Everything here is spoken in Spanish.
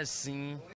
assim.